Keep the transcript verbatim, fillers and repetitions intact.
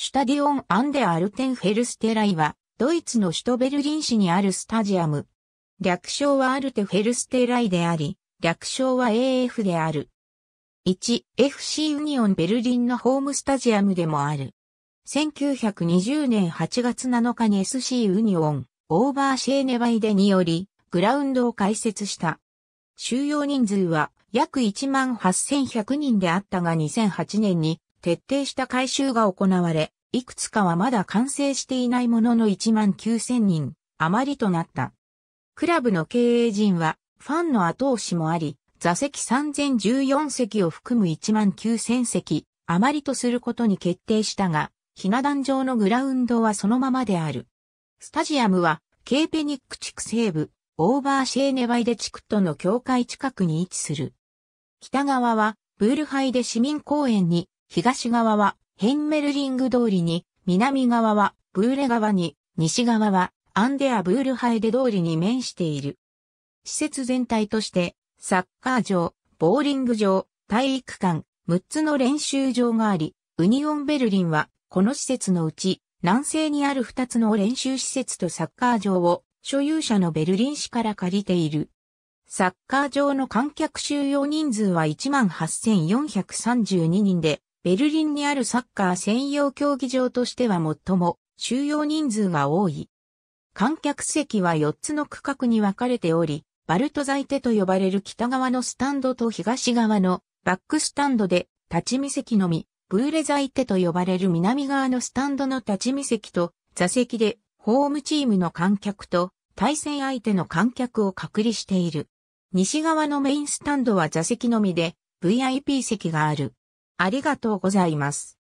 シュタディオン・アンデ・アルテンフェルステライは、ドイツの首都ベルリン市にあるスタジアム。略称はアルテフェルステライであり、略称は エーエフ である。いち、エフシー ユニオンベルリンのホームスタジアムでもある。せんきゅうひゃくにじゅうねんはちがつなのかに エスシー ユニオン、オーバーシェーネバイデにより、グラウンドを開設した。収容人数は約 いちまんはっせんひゃく 人であったがにせんはちねんに、徹底した改修が行われ、いくつかはまだ完成していないものの いちまんきゅうせん 人余りとなった。クラブの経営陣はファンの後押しもあり、座席さんぜんじゅうよん席を含む いちまんきゅうせん 席余りとすることに決定したが、ひな壇上のグラウンドはそのままである。スタジアムはケーペニック地区西部、オーバーシェーネワイデ地区との境界近くに位置する。北側はブールハイデ市民公園に、東側はヘンメルリング通りに、南側はブーレ川に、西側はアンデア・ブールハイデ通りに面している。施設全体として、サッカー場、ボーリング場、体育館、むっつの練習場があり、ユニオンベルリンはこの施設のうち、南西にあるふたつの練習施設とサッカー場を所有者のベルリン市から借りている。サッカー場の観客収容人数は いちまんはっせんよんひゃくさんじゅうに 人で、ベルリンにあるサッカー専用競技場としては最も収容人数が多い。観客席はよっつの区画に分かれており、バルトザイテと呼ばれる北側のスタンドと東側のバックスタンドで立ち見席のみ、ブーレザイテと呼ばれる南側のスタンドの立ち見席と座席でホームチームの観客と対戦相手の観客を隔離している。西側のメインスタンドは座席のみで ブイアイピー 席がある。ありがとうございます。